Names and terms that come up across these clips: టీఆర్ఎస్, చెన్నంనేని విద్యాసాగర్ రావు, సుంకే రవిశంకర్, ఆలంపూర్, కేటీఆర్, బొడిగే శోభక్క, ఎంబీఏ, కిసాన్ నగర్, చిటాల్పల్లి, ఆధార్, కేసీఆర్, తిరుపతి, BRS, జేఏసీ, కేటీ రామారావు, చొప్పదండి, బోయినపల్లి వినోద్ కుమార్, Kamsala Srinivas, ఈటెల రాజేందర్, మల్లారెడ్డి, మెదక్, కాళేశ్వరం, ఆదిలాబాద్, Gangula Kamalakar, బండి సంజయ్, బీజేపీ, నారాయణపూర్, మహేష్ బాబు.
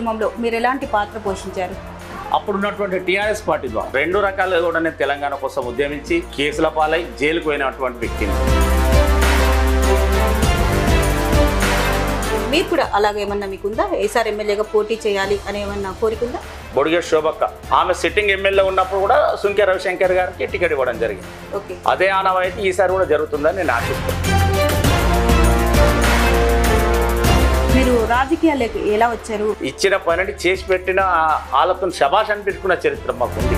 ఉద్యమంలో మీరు ఎలాంటి పాత్ర పోషించారు? అప్పుడు ఉన్నటువంటి టిఆర్ఎస్ పార్టీ ద్వారా రెండు రకాలుగానే తెలంగాణ కోసం ఉద్యమించి కేసుల పాలై జైలుకు పోయినటువంటి వ్యక్తిని. మీకు కూడా అలాగేమన్నా మీకుందా? ఈసారి ఎమ్మెల్యేగా పోటీ చేయాలి అనేమన్నా కోరికుందా? బొడిగే శోభక్క ఆమె సిట్టింగ్ ఎమ్మెల్యే ఉన్నప్పుడు కూడా సుంకే రవిశంకర్ గారికి టికెట్ ఇవ్వడం జరిగింది. ఓకే, అదే ఆనవాయితీ ఈసారి కూడా జరుగుతుందని నేను ఆశిస్తున్నాను. మీరు రాజకీయాలకు ఎలా వచ్చారు? ఇచ్చిన పనిని చేసి పెట్టిన ఆలతను శబాష్ అని పెట్టుకున్న చరిత్ర మాకుంది.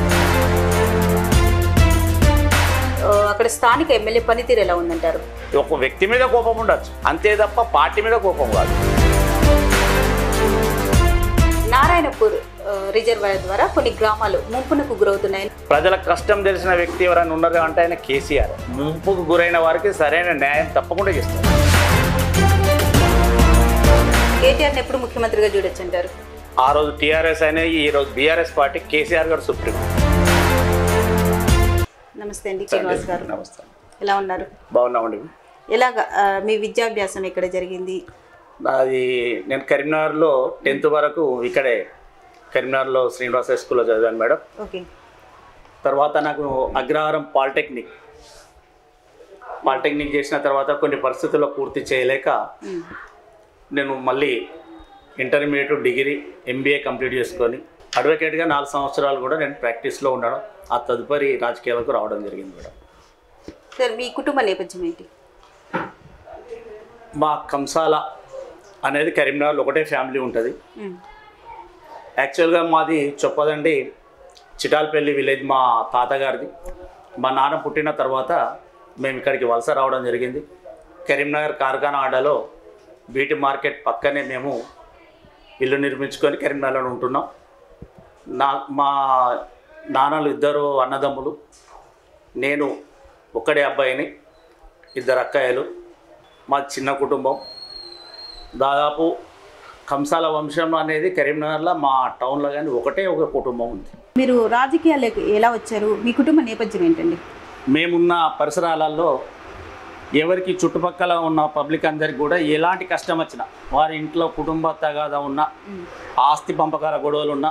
అక్కడ స్థానిక ఎమ్మెల్యే పనితీరు ఎలా ఉందంటారు? ఒక వ్యక్తి మీద కోపం ఉండొచ్చు, అంతే తప్ప పార్టీ మీద కోపం కాదు. నారాయణపూర్ రిజర్వాయర్ ద్వారా కొన్ని గ్రామాలు ముంపునకు గురవుతున్నాయి. ప్రజల కష్టం తెలిసిన వ్యక్తి ఎవరైనా ఉన్నారా అంటే ఆయన కేసీఆర్. ముంపుకు గురైన వారికి సరైన న్యాయం తప్పకుండా చేస్తారు. కేటీఆర్ని ఎప్పుడు ముఖ్యమంత్రిగా చూడొచ్చు అంటారు? ఆ రోజు టీఆర్ఎస్ అయినా ఈ రోజు బీఆర్ఎస్ పార్టీ, కేసీఆర్ గారు సుప్రీం. నమస్తే అండి శ్రీనివాస్ గారు. నమస్తే, ఎలా ఉన్నారు? బాగున్నామండి. ఎలాగా మీ విద్యాభ్యాసం ఇక్కడ జరిగింది? నాది నేను కరీంనగర్లో 10th వరకు ఇక్కడే కరీంనగర్లో శ్రీనివాస స్కూల్లో చదివాను మేడం. ఓకే. తర్వాత నాకు అగ్రహారం పాలిటెక్నిక్ చేసిన తర్వాత కొన్ని పరిస్థితుల్లో పూర్తి చేయలేక నేను మళ్ళీ ఇంటర్మీడియట్, డిగ్రీ, ఎంబీఏ కంప్లీట్ చేసుకొని అడ్వకేట్గా 4 సంవత్సరాలు కూడా నేను ప్రాక్టీస్లో ఉన్నాను. ఆ తదుపరి రాజకీయాలకు రావడం జరిగింది మేడం. సార్, మీ కుటుంబ నేపథ్యం ఏంటి? మా కంసాల అనేది కరీంనగర్లో ఒకటే ఫ్యామిలీ ఉంటుంది. యాక్చువల్గా మాది చొప్పదండి, చిటాల్పల్లి విలేజ్ మా తాతగారిది. మా నాన్న పుట్టిన తర్వాత మేము ఇక్కడికి వలస రావడం జరిగింది. కరీంనగర్ కార్ఖానా ఆడలో బీటీ మార్కెట్ పక్కనే మేము ఇల్లు నిర్మించుకొని కరీంనగర్లో ఉంటున్నాం. మా నాన్నలు 2 అన్నదమ్ములు, నేను ఒక్కడే అబ్బాయిని, 2 అక్కాయలు. మా చిన్న కుటుంబం. దాదాపు కంసాల వంశం అనేది కరీంనగర్లో మా టౌన్లో కానీ ఒక కుటుంబం ఉంది. మీరు రాజకీయాలకు ఎలా వచ్చారు? మీ కుటుంబ నేపథ్యం ఏంటండి? మేమున్న పరిసరాలలో ఎవరికి చుట్టుపక్కల ఉన్న పబ్లిక్ అందరికి కూడా ఎలాంటి కష్టం వచ్చినా, వారి ఇంట్లో కుటుంబ తగాదా ఉన్నా, ఆస్తి పంపకాల గొడవలు ఉన్నా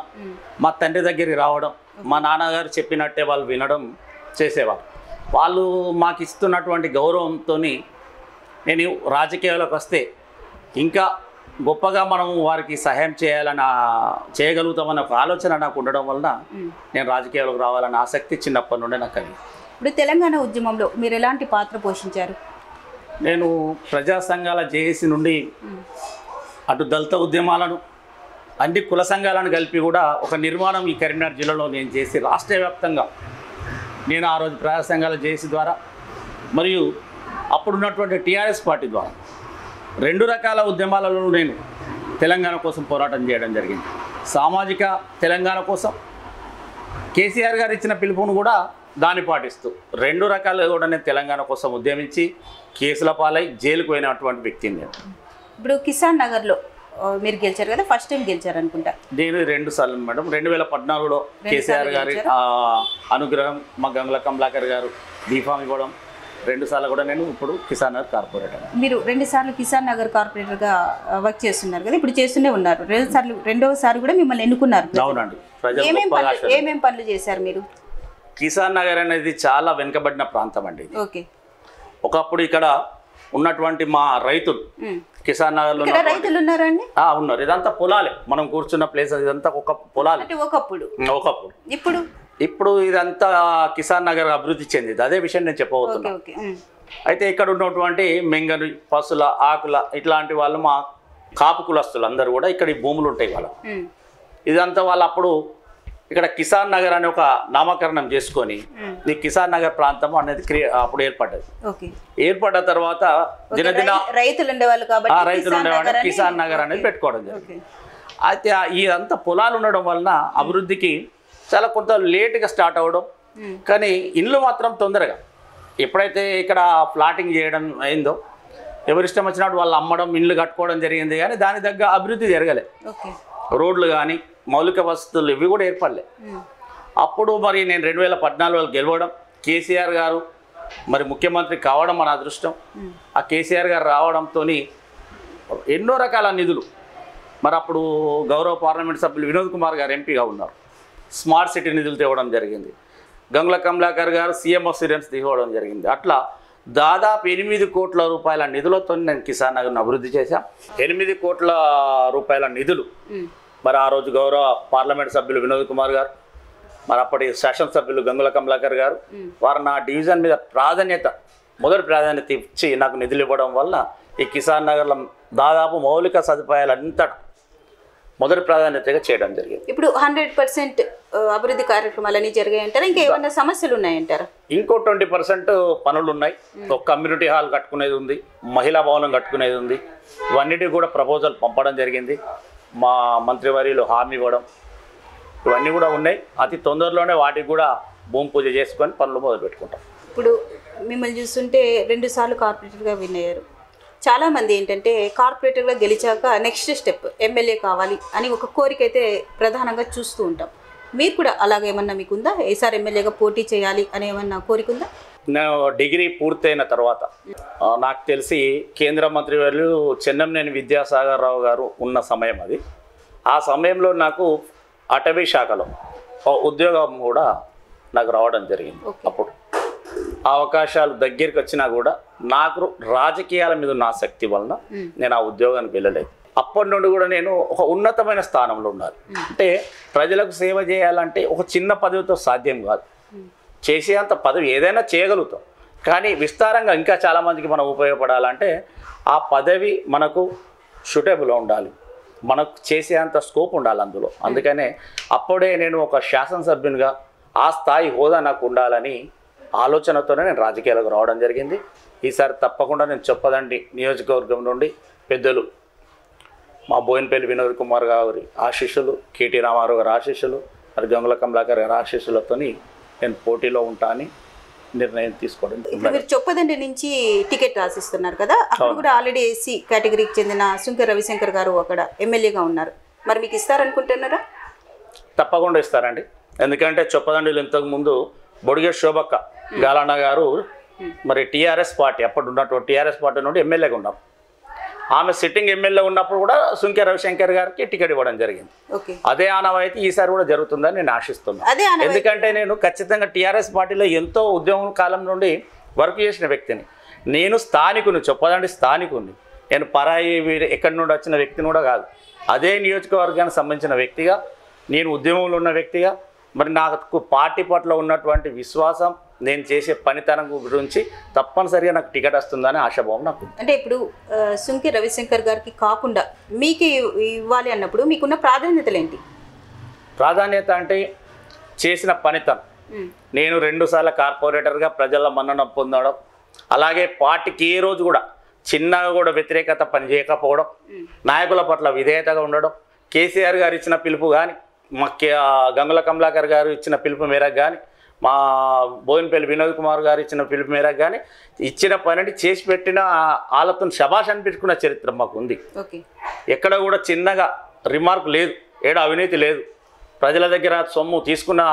మా తండ్రి దగ్గరికి రావడం, మా నాన్నగారు చెప్పినట్టే వాళ్ళు వినడం చేసేవారు. వాళ్ళు మాకు ఇస్తున్నటువంటి గౌరవంతో నేను రాజకీయాల్లోకి వస్తే ఇంకా గొప్పగా మనం వారికి సహాయం చేయగలుగుతామన్న ఆలోచన నాకు ఉండడం వలన నేను రాజకీయాల్లోకి రావాలన్న ఆసక్తి చిన్నప్పటి నుండి నాకు కలిగింది. ఇప్పుడు తెలంగాణ ఉద్యమంలో మీరు ఎలాంటి పాత్ర పోషించారు? నేను ప్రజా సంఘాల జేఏసీ నుండి అటు దళిత ఉద్యమాలను, అన్ని కుల సంఘాలను కలిపి కూడా ఒక నిర్మాణం ఈ కరీంనగర్ జిల్లాలో నేను చేసి రాష్ట్ర వ్యాప్తంగా నేను ఆ రోజు ప్రజా సంఘాల జేఏసీ ద్వారా మరియు అప్పుడున్నటువంటి టీఆర్ఎస్ పార్టీ ద్వారా 2 రకాల ఉద్యమాలలో నేను తెలంగాణ కోసం పోరాటం చేయడం జరిగింది. సామాజిక తెలంగాణ కోసం కేసీఆర్ గారు ఇచ్చిన పిలుపును కూడా దాన్ని పాటిస్తూ 2 రకాలు కూడా నేను తెలంగాణ కోసం ఉద్యమించి కేసుల పాలై జైలుకు పోయినటువంటి వ్యక్తిని నేను. ఇప్పుడు కిసాన్ నగర్లో మీరు గెలిచారు కదా, ఫస్ట్ టైం గెలిచారు అనుకుంటా? నేను 2 సార్లు మేడం. 2014లో కేసీఆర్ గారి అనుగ్రహం, మా గంగుల కమలాకర్ గారు బీఫామ్ ఇవ్వడం, 2 సార్లు కూడా నేను ఇప్పుడు కిసాన్ నగర్ కార్పొరేటర్. మీరు 2 సార్లు కిసాన్ నగర్ కార్పొరేటర్గా వర్క్ చేస్తున్నారు కదా, ఇప్పుడు చేస్తూనే ఉన్నారు. 2 సార్లు, 2వ సారి కూడా మిమ్మల్ని ఎన్నుకున్నారు. అవునండి. ఏమేమి పనులు చేశారు మీరు? కిసాన్ నగర్ అనేది చాలా వెనుకబడిన ప్రాంతం అండి. ఓకే. ఒకప్పుడు ఇక్కడ ఉన్నటువంటి మా రైతులు కిసాన్ నగర్లో రైతులు ఉన్నారండి. ఉన్నారు. ఇదంతా పొలాలే, మనం కూర్చున్న ప్లేస్ ఇదంతా ఒక పొలాలు. ఇప్పుడు ఇదంతా కిసాన్ నగర్ అభివృద్ధి చెందింది, అదే విషయం నేను చెప్పబోతున్నాను. అయితే ఇక్కడ ఉన్నటువంటి మెంగలు, పసుల, ఆకుల ఇట్లాంటి వాళ్ళు మా కాపు కులస్తులు అందరూ కూడా ఇక్కడ ఈ భూములు ఉంటాయి వాళ్ళ. ఇదంతా వాళ్ళు అప్పుడు ఇక్కడ కిసాన్ నగర్ అనే ఒక నామకరణం చేసుకొని ఈ కిసాన్ నగర్ ప్రాంతం అనేది అప్పుడు ఏర్పడ్డది. ఏర్పడ్డ తర్వాత దినదిన రైతులు ఉండేవాళ్ళు కిసాన్ నగర్ అనేది పెట్టుకోవడం జరిగింది. అయితే ఇదంతా పొలాలు ఉండడం వలన అభివృద్ధికి చాలా కొంత లేటుగా స్టార్ట్ అవ్వడం, కానీ ఇల్లు మాత్రం తొందరగా ఎప్పుడైతే ఇక్కడ ప్లాటింగ్ చేయడం అయిందో ఎవరిష్టం వచ్చినట్టు వాళ్ళు అమ్మడం, ఇల్లు కట్టుకోవడం జరిగింది. కానీ దాని దగ్గర అభివృద్ధి జరగలేదు. రోడ్లు కానీ మౌలిక వసతులు ఇవి కూడా ఏర్పడలే. అప్పుడు మరి నేను 2014 గెలవడం, కేసీఆర్ గారు మరి ముఖ్యమంత్రి కావడం మన అదృష్టం. ఆ కేసీఆర్ గారు రావడంతో ఎన్నో రకాల నిధులు మరి అప్పుడు గౌరవ పార్లమెంట్ సభ్యులు వినోద్ కుమార్ గారు ఎంపీగా ఉన్నారు. స్మార్ట్ సిటీ నిధులు తేవడం జరిగింది. గంగుల కమలాకర్ గారు సీఎం ఆఫ్ స్టూడెంట్స్ తీసుకోవడం జరిగింది. అట్లా దాదాపు 8 కోట్ల రూపాయల నిధులతో నేను కిసాన్ నగర్ను అభివృద్ధి చేశాం. 8 కోట్ల రూపాయల నిధులు మరి ఆ రోజు గౌరవ పార్లమెంట్ సభ్యులు వినోద్ కుమార్ గారు, మరి అప్పటి శాసనసభ్యులు గంగుల కమలాకర్ గారు వారు నా డివిజన్ మీద మొదటి ప్రాధాన్యత ఇచ్చి నాకు నిధులు ఇవ్వడం వల్ల ఈ కిసాన్ నగర్లో దాదాపు మౌలిక సదుపాయాలంతా మొదటి ప్రాధాన్యతగా చేయడం జరిగింది. ఇప్పుడు 100% అభివృద్ధి కార్యక్రమాలు అన్నీ జరిగాయంటారా? ఇంకా ఏమైనా సమస్యలు ఉన్నాయంటారా? ఇంకో 20% పనులు ఉన్నాయి. ఒక కమ్యూనిటీ హాల్ కట్టుకునేది ఉంది, మహిళా భవనం కట్టుకునేది ఉంది. ఇవన్నిటి కూడా ప్రపోజల్ పంపడం జరిగింది. మా మంత్రివర్యులు హామీ ఇవ్వడం ఇవన్నీ కూడా ఉన్నాయి. అతి తొందరలోనే వాటికి కూడా భూమి పూజ చేసుకొని పనులు మొదలు పెట్టుకుంటాం. ఇప్పుడు మిమ్మల్ని చూస్తుంటే 2 సార్లు కార్పొరేటర్గా విన్ అయ్యారు. చాలామంది ఏంటంటే కార్పొరేటర్గా గెలిచాక నెక్స్ట్ స్టెప్ ఎమ్మెల్యే కావాలి అని ఒక కోరిక అయితే ప్రధానంగా చూస్తూ ఉంటాం. మీరు కూడా అలాగేమన్నా మీకు ఉందా? ఈసారి ఎమ్మెల్యేగా పోటీ చేయాలి అని ఏమన్నా కోరిక ఉందా? నేను డిగ్రీ పూర్తయిన తర్వాత నాకు తెలిసి కేంద్ర మంత్రి వారు చెన్నంనేని విద్యాసాగర్ రావు గారు ఉన్న సమయం అది. ఆ సమయంలో నాకు అటవీ శాఖలో ఉద్యోగం కూడా నాకు రావడం జరిగింది. అప్పుడు అవకాశాలు దగ్గరికి వచ్చినా కూడా నాకు రాజకీయాల మీద ఉన్న ఆసక్తి వలన నేను ఆ ఉద్యోగానికి వెళ్ళలేదు. అప్పటి నుండి కూడా నేను ఒక ఉన్నతమైన స్థానంలో ఉన్నాను. అంటే ప్రజలకు సేవ చేయాలంటే ఒక చిన్న పదవితో సాధ్యం కాదు. చేసేంత పదవి ఏదైనా చేయగలుగుతాం, కానీ విస్తారంగా ఇంకా చాలామందికి మనం ఉపయోగపడాలంటే ఆ పదవి మనకు సూటబుల్గా ఉండాలి, మనకు చేసేంత స్కోప్ ఉండాలి అందులో. అందుకనే అప్పుడే నేను ఒక శాసనసభ్యునిగా ఆ స్థాయి హోదా నాకు ఉండాలని ఆలోచనతోనే నేను రాజకీయాలకు రావడం జరిగింది. ఈసారి తప్పకుండా నేను చెప్పదండి నియోజకవర్గం నుండి పెద్దలు మా బోయినపల్లి వినోద్ కుమార్ గారి ఆశీస్సులు, కేటీ రామారావు గారి ఆశీస్సులు, మరి గంగుల కమలాకర్ గారి ఆశీస్సులతో నేను పోటీలో ఉంటా అని నిర్ణయం తీసుకోవడం. మీరు చొప్పదండి నుంచి టికెట్ రాసిస్తున్నారు కదా, అప్పుడు కూడా ఆల్రెడీ ఏసీ కేటగిరీకి చెందిన సుంకే రవిశంకర్ గారు అక్కడ ఎమ్మెల్యేగా ఉన్నారు. మరి మీకు ఇస్తారనుకుంటున్నారా? తప్పకుండా ఇస్తారండి. ఎందుకంటే చొప్పదండిలో ఇంతకుముందు బొడిగే శోభక్క గాలన్న గారు మరి టీఆర్ఎస్ పార్టీ అప్పుడు ఉన్నటువంటి టీఆర్ఎస్ పార్టీ నుండి ఎమ్మెల్యేగా ఉన్నారు. ఆమె సిట్టింగ్ ఎమ్మెల్యే ఉన్నప్పుడు కూడా సుంకే రవిశంకర్ గారికి టికెట్ ఇవ్వడం జరిగింది. అదే ఆనవాయితీ ఈసారి కూడా జరుగుతుందని నేను ఆశిస్తున్నాను. ఎందుకంటే నేను ఖచ్చితంగా టీఆర్ఎస్ పార్టీలో ఎంతో ఉద్యమం కాలం నుండి వర్క్ చేసిన వ్యక్తిని. నేను స్థానికుని, చెప్పదండి స్థానికుని. నేను పరాయి ఎక్కడి నుండి వచ్చిన వ్యక్తిని కూడా కాదు. అదే నియోజకవర్గానికి సంబంధించిన వ్యక్తిగా, నేను ఉద్యమంలో ఉన్న వ్యక్తిగా, మరి నాకు పార్టీ పట్ల ఉన్నటువంటి విశ్వాసం, నేను చేసే పనితనం గురించి తప్పనిసరిగా నాకు టికెట్ వస్తుందని ఆశాభావం నాకు. అంటే ఇప్పుడు సుంకే రవిశంకర్ గారికి కాకుండా మీకు ఇవ్వాలి అన్నప్పుడు మీకున్న ప్రాధాన్యతలు ఏంటి? ప్రాధాన్యత అంటే చేసిన పనితనం. నేను 2 సార్లు కార్పొరేటర్గా ప్రజల మన్నన పొందడం, అలాగే పార్టీకి ఏ రోజు కూడా చిన్నగా కూడా వ్యతిరేకత పనిచేయకపోవడం, నాయకుల పట్ల విధేయతగా ఉండడం, కేసీఆర్ గారు ఇచ్చిన పిలుపు కానీ మా గంగుల కమలాకర్ గారు ఇచ్చిన పిలుపు మేరకు కానీ మా బోయినపల్లి వినోద్ కుమార్ గారు ఇచ్చిన పిలుపు మేరకు కానీ ఇచ్చిన పనిని చేసి పెట్టిన వాళ్ళతో శభాష్ అనిపించుకున్న చరిత్ర మాకు ఉంది. ఎక్కడ కూడా చిన్నగా రిమార్క్ లేదు, ఏడ అవినీతి లేదు, ప్రజల దగ్గర సొమ్ము తీసుకున్న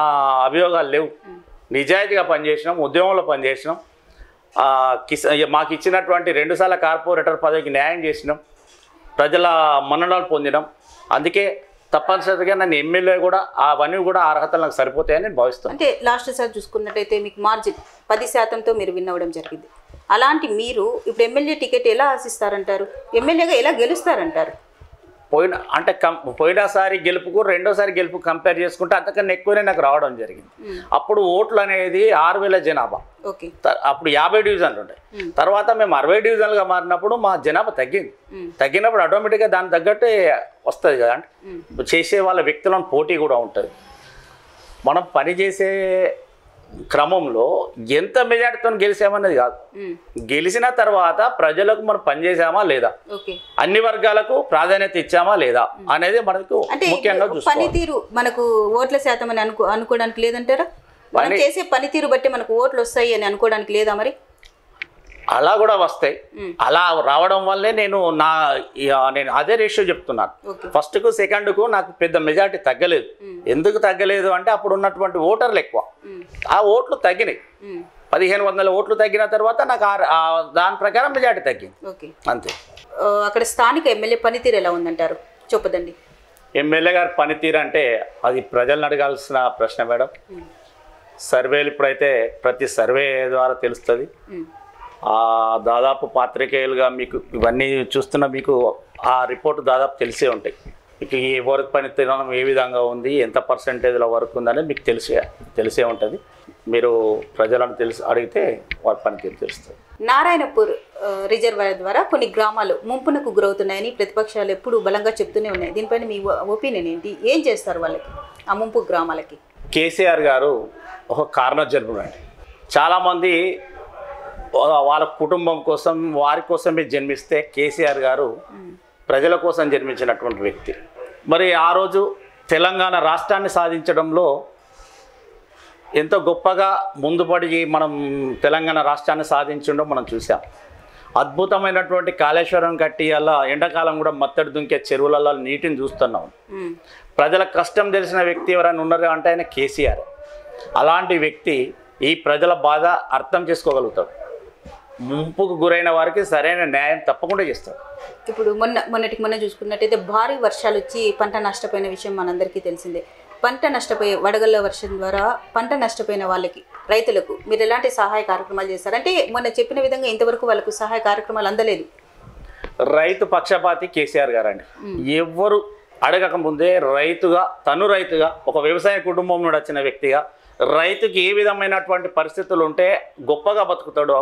అభియోగాలు లేవు. నిజాయితీగా పనిచేసినాం, ఉద్యమంలో పనిచేసినాం, మాకు ఇచ్చినటువంటి 2 సార్లు కార్పొరేటర్ పదవికి న్యాయం చేసినాం, ప్రజల మన్ననలు పొందినాం. అందుకే తప్పనిసరిగా నన్ను ఎమ్మెల్యే కూడా అవన్నీ కూడా అర్హతలు నాకు సరిపోతాయని నేను భావిస్తాను. అంటే లాస్ట్ సార్ చూసుకున్నట్టయితే మీకు మార్జిన్ 10%తో మీరు విన్ అవ్వడం జరిగింది. అలాంటి మీరు ఇప్పుడు ఎమ్మెల్యే టికెట్ ఎలా ఆశిస్తారంటారు? ఎమ్మెల్యేగా ఎలా గెలుస్తారంటారు? పోయినసారి గెలుపుకు రెండోసారి గెలుపు కంపేర్ చేసుకుంటే అంతకన్నా ఎక్కువనే నాకు రావడం జరిగింది. అప్పుడు ఓట్లు అనేది 6,000 జనాభా. అప్పుడు 50 డివిజన్లు ఉంటాయి. తర్వాత మేము 60 డివిజన్లుగా మారినప్పుడు మా జనాభా తగ్గినప్పుడు ఆటోమేటిక్గా దాని తగ్గట్టే వస్తుంది కదా. అంటే చేసే వాళ్ళ వ్యక్తులను పోటీ కూడా ఉంటుంది. మనం పనిచేసే క్రమంలో ఎంత మెజార్టీతో గెలిచామనేది కాదు, గెలిచిన తర్వాత ప్రజలకు మనం పనిచేసామా లేదా, అన్ని వర్గాలకు ప్రాధాన్యత ఇచ్చామా లేదా అనేది మనకు ముఖ్యంగా పనితీరు మనకు ఓట్ల శాతం అని అనుకోవడానికి లేదంటారా? మనం చేసే పనితీరు బట్టి మనకు ఓట్లు వస్తాయి అని అనుకోవడానికి లేదా? మరి అలా కూడా వస్తాయి. అలా రావడం వల్లే నేను అదే రేషియో చెప్తున్నాను. ఫస్ట్కు సెకండ్కు నాకు పెద్ద మెజార్టీ తగ్గలేదు. ఎందుకు తగ్గలేదు అంటే అప్పుడు ఉన్నటువంటి ఓటర్లు ఎక్కువ, ఆ ఓట్లు తగ్గినాయి. 1,500 ఓట్లు తగ్గిన తర్వాత నాకు దాని ప్రకారం మెజార్టీ తగ్గింది అంతే. అక్కడ స్థానిక ఎమ్మెల్యే పనితీరు ఎలా ఉందంటారు? చెప్పదండి. ఎమ్మెల్యే గారి పనితీరు అంటే అది ప్రజలను అడగాల్సిన ప్రశ్న మేడం. సర్వేలు ఇప్పుడైతే ప్రతి సర్వే ద్వారా తెలుస్తుంది. దాదాపు పాత్రికేయులుగా మీకు ఇవన్నీ చూస్తున్న మీకు ఆ రిపోర్ట్ దాదాపు తెలిసే ఉంటాయి. మీకు ఏ వర్క్ పనితీరం ఏ విధంగా ఉంది, ఎంత పర్సంటేజ్లో వర్క్ ఉందనేది మీకు తెలిసే ఉంటుంది. మీరు ప్రజలను అడిగితే వారి పనితీరు తెలుస్తుంది. నారాయణపూర్ రిజర్వాయర్ ద్వారా కొన్ని గ్రామాలు ముంపునకు గురవుతున్నాయని ప్రతిపక్షాలు ఎప్పుడు బలంగా చెప్తూనే ఉన్నాయి. దీనిపైన మీ ఒపీనియన్ ఏంటి? ఏం చేస్తారు వాళ్ళకి, ఆ ముంపు గ్రామాలకి? కేసీఆర్ గారు ఒక కారణజన్ముడు అండి. చాలామంది వాళ్ళ కుటుంబం కోసం వారి కోసమే జన్మిస్తే, కేసీఆర్ గారు ప్రజల కోసం జన్మించినటువంటి వ్యక్తి. మరి ఆ రోజు తెలంగాణ రాష్ట్రాన్ని సాధించడంలో ఎంతో గొప్పగా ముందుపడి మనం తెలంగాణ రాష్ట్రాన్ని సాధించడం మనం చూసాం. అద్భుతమైనటువంటి కాళేశ్వరం కట్టి అలా ఎండాకాలం కూడా మత్తడి దుంకే చెరువులలో నీటిని చూస్తున్నాం. ప్రజల కష్టం తెలిసిన వ్యక్తి ఎవరైనా ఉన్నారు అంటే ఆయన కేసీఆర్. అలాంటి వ్యక్తి ఈ ప్రజల బాధ అర్థం చేసుకోగలుగుతాడు. ముంపుకు గురైన వారికి సరైన న్యాయం తప్పకుండా చేస్తారు. ఇప్పుడు మొన్నటికి మొన్న చూసుకున్నట్టయితే భారీ వర్షాలు వచ్చి పంట నష్టపోయిన విషయం మనందరికీ తెలిసిందే. పంట నష్టపోయే వడగళ్ళ వర్షం ద్వారా పంట నష్టపోయిన వాళ్ళకి, రైతులకు మీరు ఎలాంటి సహాయ కార్యక్రమాలు చేస్తారంటే? మొన్న చెప్పిన విధంగా ఇంతవరకు వాళ్ళకు సహాయ కార్యక్రమాలు అందలేదు. రైతు పక్షపాతి కేసీఆర్ గారు అండి. ఎవరు అడగక ముందే రైతుగా, తను రైతుగా, ఒక వ్యవసాయ కుటుంబం నుండి వచ్చిన వ్యక్తిగా రైతుకి ఏ విధమైనటువంటి పరిస్థితులు ఉంటే గొప్పగా బతుకుతాడు,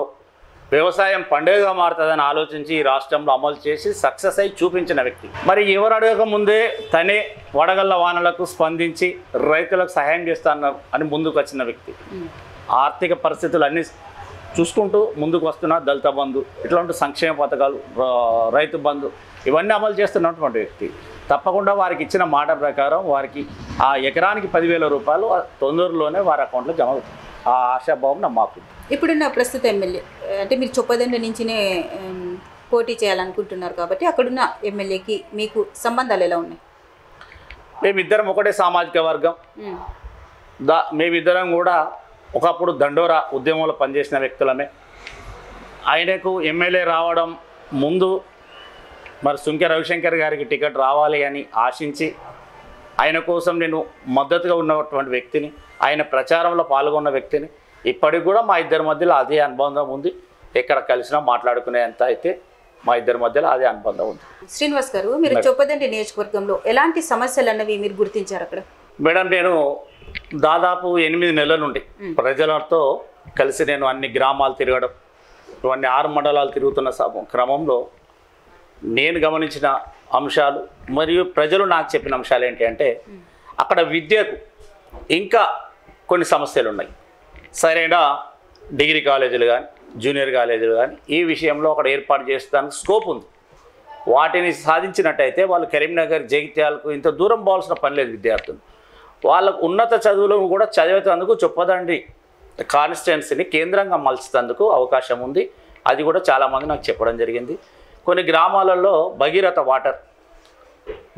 వ్యవసాయం పండుగగా మారుతుందని ఆలోచించి ఈ రాష్ట్రంలో అమలు చేసి సక్సెస్ అయి చూపించిన వ్యక్తి. మరి ఎవరు అడగక ముందే తనే వడగళ్ళ వానలకు స్పందించి రైతులకు సహాయం చేస్తాను అని ముందుకు వచ్చిన వ్యక్తి. ఆర్థిక పరిస్థితులు అన్నీ చూసుకుంటూ ముందుకు వస్తున్న దళిత బంధు, ఇట్లాంటి సంక్షేమ పథకాలు, రైతు బంధు ఇవన్నీ అమలు చేస్తున్నటువంటి వ్యక్తి. తప్పకుండా వారికి ఇచ్చిన మాట ప్రకారం వారికి ఆ ఎకరానికి 10,000 రూపాయలు తొందరలోనే వారి అకౌంట్లో జమ అవుతుంది. ఆ ఆశాభావం నా మాకు. ఇప్పుడున్న ప్రస్తుత ఎమ్మెల్యే అంటే మీరు చొప్పదండి నుంచినే పోటీ చేయాలనుకుంటున్నారు కాబట్టి అక్కడున్న ఎమ్మెల్యేకి మీకు సంబంధాలు ఎలా ఉన్నాయి? మేమిద్దరం ఒకటే సామాజిక వర్గం. మేమిద్దరం కూడా ఒకప్పుడు దండోరా ఉద్యమంలో పనిచేసిన వ్యక్తులమే. ఆయనకు ఎమ్మెల్యే రావడం ముందు మరి సుంకే రవిశంకర్ గారికి టికెట్ రావాలి అని ఆశించి ఆయన కోసం నేను మద్దతుగా ఉన్నటువంటి వ్యక్తిని, ఆయన ప్రచారంలో పాల్గొన్న వ్యక్తిని. ఇప్పటికి కూడా మా ఇద్దరి మధ్యలో అదే అనుబంధం ఉంది. ఎక్కడ కలిసినా మాట్లాడుకునేంత అయితే మా ఇద్దరి మధ్యలో అదే అనుబంధం ఉంది. శ్రీనివాస్ గారు, మీరు చొప్పదండి నియోజకవర్గంలో ఎలాంటి సమస్యలు అన్నవి మీరు గుర్తించారు అక్కడ? మేడం, నేను దాదాపు 8 నెలల నుండి ప్రజలతో కలిసి నేను అన్ని గ్రామాలు తిరగడం, ఇవన్నీ 6 మండలాలు తిరుగుతున్న క్రమంలో నేను గమనించిన అంశాలు మరియు ప్రజలు నాకు చెప్పిన అంశాలు ఏంటి అంటే, అక్కడ విద్యకు ఇంకా కొన్ని సమస్యలు ఉన్నాయి. సరైన డిగ్రీ కాలేజీలు కానీ జూనియర్ కాలేజీలు కానీ ఈ విషయంలో అక్కడ ఏర్పాటు చేసేదానికి స్కోప్ ఉంది. వాటిని సాధించినట్టయితే వాళ్ళు కరీంనగర్, జగిత్యాలకు ఇంత దూరం పోవాల్సిన పని లేదు. విద్యార్థులు వాళ్ళకు ఉన్నత చదువులను కూడా చదివేటందుకు చొప్పదండి కాన్స్టిట్యున్సీని కేంద్రంగా మలిచేందుకు అవకాశం ఉంది. అది కూడా చాలామంది నాకు చెప్పడం జరిగింది. కొన్ని గ్రామాలలో భగీరథ వాటర్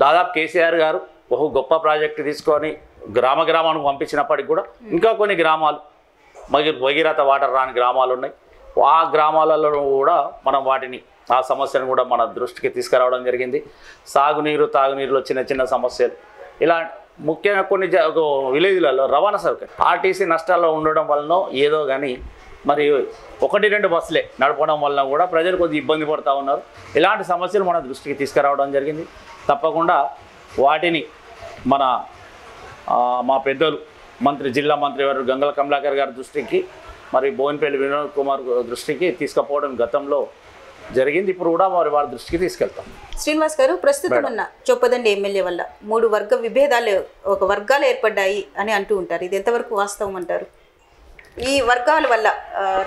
దాదాపు కేసీఆర్ గారు బహు గొప్ప ప్రాజెక్టు తీసుకొని గ్రామానికి పంపించినప్పటికి కూడా ఇంకా కొన్ని గ్రామాలు భగీరథ వాటర్ రాని గ్రామాలు ఉన్నాయి. ఆ గ్రామాలలో కూడా మనం వాటిని, ఆ సమస్యను కూడా మన దృష్టికి తీసుకురావడం జరిగింది. సాగునీరు, తాగునీరులో చిన్న చిన్న సమస్యలు, ఇలా ముఖ్యంగా కొన్ని విలేజ్లలో రవాణా సౌకర్యం ఆర్టీసీ నష్టాల్లో ఉండడం వలన ఏదో కానీ మరి 1-2 బస్సులే నడపడం వలన కూడా ప్రజలు కొద్దిగా ఇబ్బంది పడుతూ ఉన్నారు. ఇలాంటి సమస్యలు మన దృష్టికి తీసుకురావడం జరిగింది. తప్పకుండా వాటిని మా పెద్దలు మంత్రి, జిల్లా మంత్రి వారు గంగుల కమలాకర్ గారి దృష్టికి, మరి బోయినపల్లి వినోద్ కుమార్ దృష్టికి తీసుకుపోవడం గతంలో జరిగింది. ఇప్పుడు కూడా వారి వారి దృష్టికి తీసుకెళ్తాం. శ్రీనివాస్ గారు, ప్రస్తుతం ఉన్న చొప్పదండి ఎమ్మెల్యే వల్ల 3 వర్గ విభేదాలు, ఒక వర్గాలు ఏర్పడ్డాయి అని అంటూ ఉంటారు. ఇది ఎంతవరకు వాస్తవం అంటారు? ఈ వర్గాల వల్ల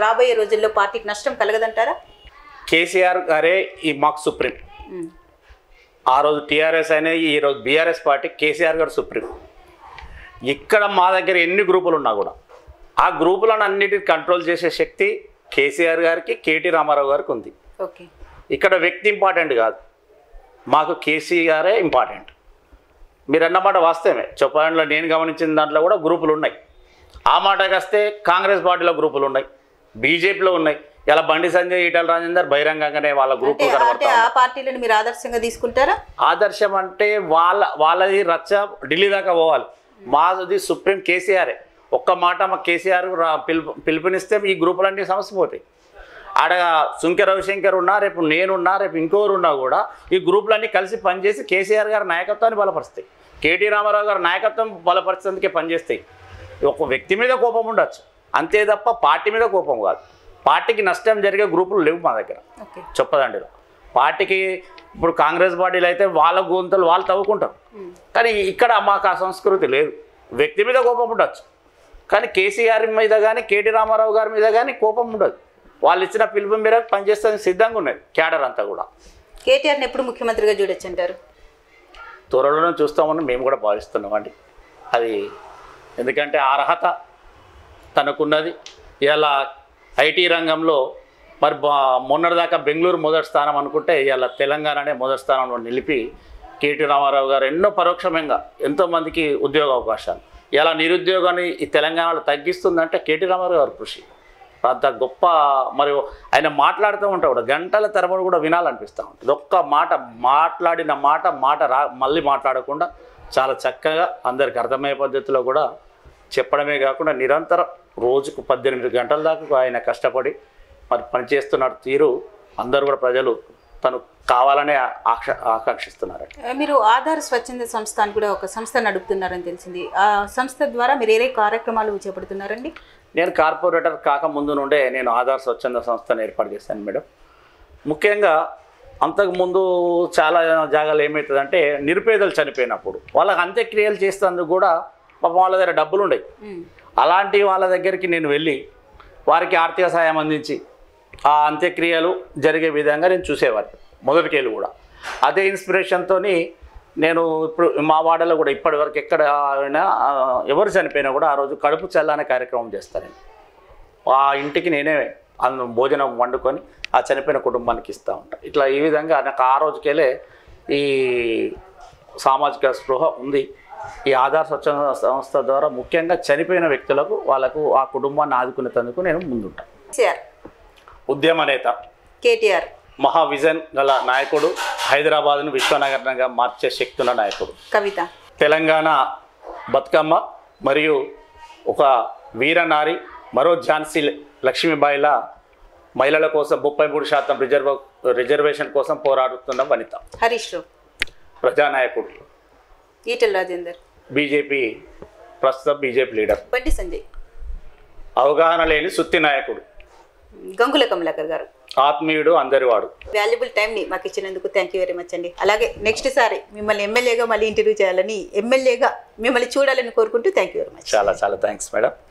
రాబోయే రోజుల్లో పార్టీకి నష్టం కలగదంటారా? కేసీఆర్ గారే ఈ మాకు సుప్రీం. ఆ రోజు టీఆర్ఎస్ అయినా, ఈరోజు బీఆర్ఎస్ పార్టీ, కేసీఆర్ గారు సుప్రీం. ఇక్కడ మా దగ్గర ఎన్ని గ్రూపులు ఉన్నా కూడా ఆ గ్రూపులను అన్నిటిని కంట్రోల్ చేసే శక్తి కేసీఆర్ గారికి, కేటీ రామారావు గారికి ఉంది. ఇక్కడ వ్యక్తి ఇంపార్టెంట్ కాదు, మాకు కేసీఆరే ఇంపార్టెంట్. మీరు అన్నమాట వాస్తవమే. చొప్పదండిలో నేను గమనించిన దాంట్లో కూడా గ్రూపులు ఉన్నాయి. ఆ మాటకి వస్తే కాంగ్రెస్ పార్టీలో గ్రూపులు ఉన్నాయి, బీజేపీలో ఉన్నాయి, ఇలా బండి సంజయ్ ఈటల రాజేందర్ బహిరంగంగానే వాళ్ళ గ్రూప్ కనబడతారు. ఆ పార్టీలని మీరు ఆదర్శంగా తీసుకుంటారా? ఆదర్శం అంటే వాళ్ళది రచ్చ ఢిల్లీ దాకా పోవాలి. మాది సుప్రీం కేసీఆర్. ఒక్క మాట మా కేసీఆర్ పిలుపునిస్తే ఈ గ్రూపులన్నీ సమస్య పోతాయి. ఆడ సుంకె రవిశంకర్ ఉన్నా, రేపు నేనున్నా, రేపు ఇంకోరు ఉన్నా కూడా ఈ గ్రూపులన్నీ కలిసి పనిచేసి కేసీఆర్ గారి నాయకత్వాన్ని బలపరుస్తాయి. కేటీ రామారావు గారి నాయకత్వం బలపరిచేందుకే పనిచేస్తాయి. ఒక వ్యక్తి మీద కోపం ఉండొచ్చు అంతే తప్ప పార్టీ మీద కోపం కాదు. పార్టీకి నష్టం జరిగే గ్రూపులు లేవు మా దగ్గర చెప్పదండి. పార్టీకి ఇప్పుడు కాంగ్రెస్ పార్టీలు అయితే వాళ్ళ గొంతులు వాళ్ళు తవ్వుకుంటారు, కానీ ఇక్కడ మాకు ఆ సంస్కృతి లేదు. వ్యక్తి మీద కోపం ఉండొచ్చు, కానీ కేసీఆర్ మీద కానీ కేటీ రామారావు గారి మీద కానీ కోపం ఉండదు. వాళ్ళు ఇచ్చిన పిలుపు మేరకు పనిచేస్తానికి సిద్ధంగా ఉన్నది క్యాడర్ అంతా కూడా. కేటీఆర్ని ఎప్పుడు ముఖ్యమంత్రిగా చూడొచ్చు అంటారు? త్వరలోనే చూస్తామని మేము కూడా భావిస్తున్నాం అండి. అది ఎందుకంటే అర్హత తనకున్నది. ఇలా ఐటీ రంగంలో మరి మొన్నటిదాకా బెంగళూరు మొదటి స్థానం అనుకుంటే ఇలా తెలంగాణనే మొదటి స్థానంలో నిలిపి కేటీ రామారావు గారు ఎన్నో పరోక్షంగా ఎంతోమందికి ఉద్యోగ అవకాశాలు, ఇలా నిరుద్యోగాన్ని ఈ తెలంగాణలో తగ్గిస్తుందంటే కేటీ రామారావు గారు కృషి అంత గొప్ప. మరియు ఆయన మాట్లాడుతూ ఉంటాడు, గంటల తరబడి కూడా వినాలనిపిస్తూ ఉంటుంది. ఒక్క మాట మాట్లాడిన మాట మళ్ళీ మాట్లాడకుండా చాలా చక్కగా అందరికి అర్థమయ్యే పద్ధతిలో కూడా చెప్పడమే కాకుండా నిరంతరం రోజుకు 18 గంటల దాకా ఆయన కష్టపడి మరి పనిచేస్తున్న తీరు అందరూ కూడా ప్రజలు తను కావాలనే ఆకాంక్షిస్తున్నారు. మీరు ఆధార్ స్వచ్ఛంద సంస్థ అని కూడా ఒక సంస్థ నడుపుతున్నారని తెలిసింది. ఆ సంస్థ ద్వారా మీరు ఏరే కార్యక్రమాలు చేపడుతున్నారండి? నేను కార్పొరేటర్ కాకముందు నుండే నేను ఆధార్ స్వచ్ఛంద సంస్థను ఏర్పాటు చేశాను మేడం. ముఖ్యంగా అంతకుముందు చాలా జాగాలు ఏమవుతుందంటే నిరుపేదలు చనిపోయినప్పుడు వాళ్ళకి అంత్యక్రియలు చేస్తేందుకు కూడా పాపం వాళ్ళ దగ్గర డబ్బులు ఉండవు. అలాంటి వాళ్ళ దగ్గరికి నేను వెళ్ళి వారికి ఆర్థిక సహాయం అందించి ఆ అంత్యక్రియలు జరిగే విధంగా నేను చూసేవాడిని మొదటికేళ్ళు కూడా. అదే ఇన్స్పిరేషన్తో నేను ఇప్పుడు మా వాడలో కూడా ఇప్పటివరకు ఎక్కడ ఎవరు చనిపోయినా కూడా ఆ రోజు కడుపు చల్లనే కార్యక్రమం చేస్తాను. ఆ ఇంటికి నేనే భోజనం వండుకొని ఆ చనిపోయిన కుటుంబానికి ఇస్తూ ఉంటాను. ఇట్లా ఈ విధంగా నాకు ఆ రోజుకెళ్ళే ఈ సామాజిక స్పృహ ఉంది. ఈ ఆధార్ స్వచ్ఛంద సంస్థ ద్వారా ముఖ్యంగా చనిపోయిన వ్యక్తులకు వాళ్ళకు ఆ కుటుంబాన్ని ఆదుకునేందుకు నేను ముందుంటాను. ఉద్యమ నేత కేటీఆర్ మహా విజన్ గల నాయకుడు, హైదరాబాద్ను విశ్వనగరంగా మార్చే శక్తి ఉన్న నాయకుడు. కవిత తెలంగాణ బతుకమ్మ మరియు ఒక వీరనారి, మరో ఝాన్సీ లక్ష్మీబాయిలా మహిళల కోసం 33% రిజర్వేషన్ కోసం పోరాడుతున్న వనిత. హరీష్ రావు ప్రజానాయకుడు. ఈటెల రాజేందర్ బీజేపీ ప్రస్తుత బీజేపీ లీడర్. బండి సంజయ్ అవగాహన లేని సుత్తి నాయకుడు. గంగుల కమలాకర్ గారు ఆత్మీయుడు, అందరి వాడు. వాల్యుబుల్ టైంని మాకు ఇచ్చినందుకు థ్యాంక్ యూ వెరీ మచ్ అండి. అలాగే నెక్స్ట్ సారి మిమ్మల్ని ఎమ్మెల్యేగా మళ్ళీ ఇంటర్వ్యూ చేయాలని, ఎమ్మెల్యేగా మిమ్మల్ని చూడాలని కోరుకుంటూ థ్యాంక్ యూ వెరీ మచ్. చాలా చాలా థ్యాంక్స్ మేడం.